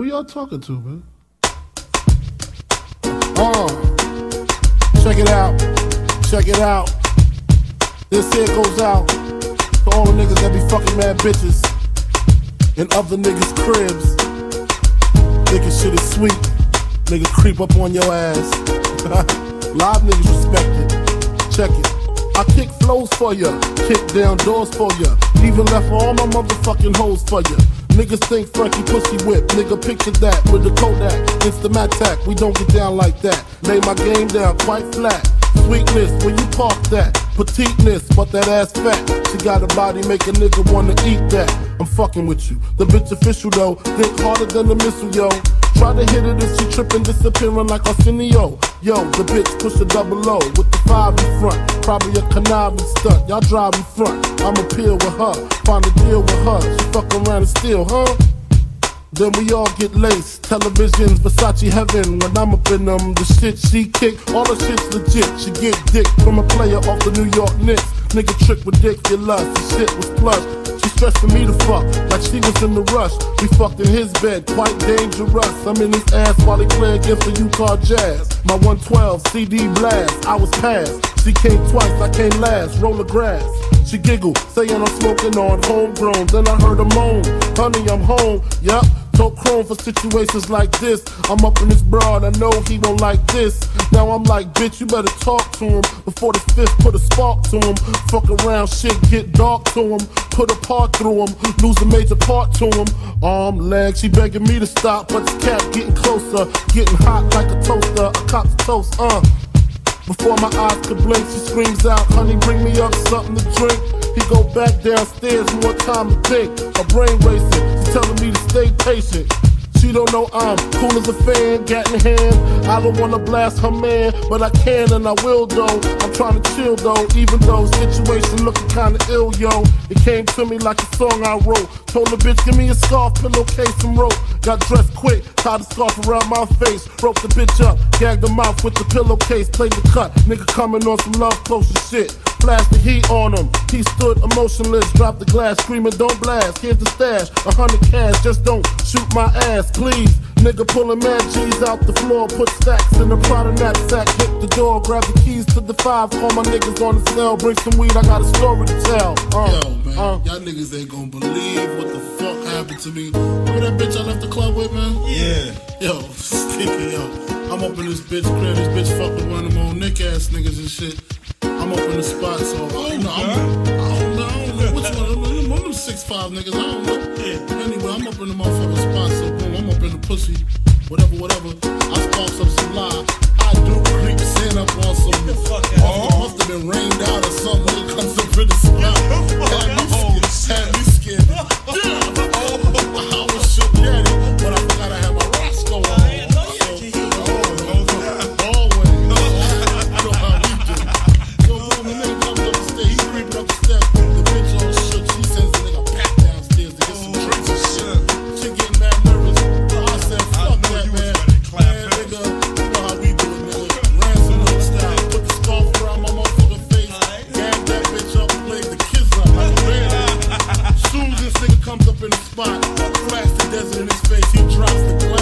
Who y'all talking to, man? Check it out. Check it out. This here goes out to all the niggas that be fucking mad bitches and other niggas' cribs. Niggas shit is sweet. Nigga creep up on your ass. Live niggas respect it. Check it. I kick flows for ya, kick down doors for ya, even left all my motherfucking hoes for ya. Niggas think Frankie pussy whip, nigga picture that, with the Kodak, Insta-ma-tak, we don't get down like that. Lay my game down quite flat, sweetness, where you park that? Petiteness, but that ass fat, she got a body make a nigga wanna eat that. I'm fucking with you, the bitch official though, think harder than the missile, yo. Try to hit it if she trippin', disappearing like Arsenio. Yo, the bitch push a double O with the 5 in front. Probably a conniving stunt, y'all drive in front. I'ma peel with her, find a deal with her. She fuck around and steal, huh? Then we all get laced, televisions, Versacci heaven. When I'm up in them, the shit she kick, all the shit's legit. She get dick from a player off the New York Knicks. Nigga trick ridiculous, the shit was plush. Stressing me to fuck, like she was in the rush. We fucked in his bed, quite dangerous. I'm in his ass while he play against the Utah Jazz. My 112 CD blast, I was passed. She came twice, I came last, roll the grass. She giggled, saying I'm smoking on homegrown. Then I heard her moan, honey, I'm home. Yup, so chrome for situations like this. I'm up in this broad, I know he don't like this. Now I'm like, bitch, you better talk to him before the fifth put a spark to him. Fuck around, shit get dark to him. Put a part through him, lose a major part to him. Arm, leg, she begging me to stop, but the cat getting closer, getting hot like a toaster, a cop's toast, Before my eyes could blink, she screams out, honey, bring me up something to drink. He go back downstairs, more time to think. My brain racing, she's telling me to stay patient. She don't know I'm cool as a fan, gat in hand. I don't wanna blast her man, but I can and I will though. I'm trying to chill though, even though situation looking kinda ill, yo. It came to me like a song I wrote. Told the bitch, give me a scarf, pillowcase, and rope. Got dressed quick, tied the scarf around my face. Broke the bitch up, gagged her mouth with the pillowcase. Played the cut, nigga coming on some love closer shit. Flashed the heat on him, he stood emotionless. Dropped the glass, screaming, don't blast. Here's the stash, 100 cash, just don't shoot my ass, please. Nigga pulling mad G's out the floor, put stacks in the Prada knapsack. Hit the door, grab the keys to the 5. Call my niggas on the cell, bring some weed, I got a story to tell. Yo, man, y'all niggas ain't gonna believe what the fuck happened to me. Remember that bitch I left the club with, man? Yeah. Yo, stinky, yo, I'm up in this bitch crib, this bitch fuck with one of them old Nick ass niggas and shit. I'm up in the spot, so I don't know. Which one? I'm one of them 6'5" niggas, I don't know. Yeah. Anyway, I'm up in the motherfucking spot, so boom, I'm up in the pussy. Whatever. I sparks up some live. I do creeps in up on some. Must have been rained out or something when it comes to the spot. Had me scared. I was shook at it, but I forgot I had my Roscoe on. Comes up in the spot, cracks the desert in his face, he drops the glass.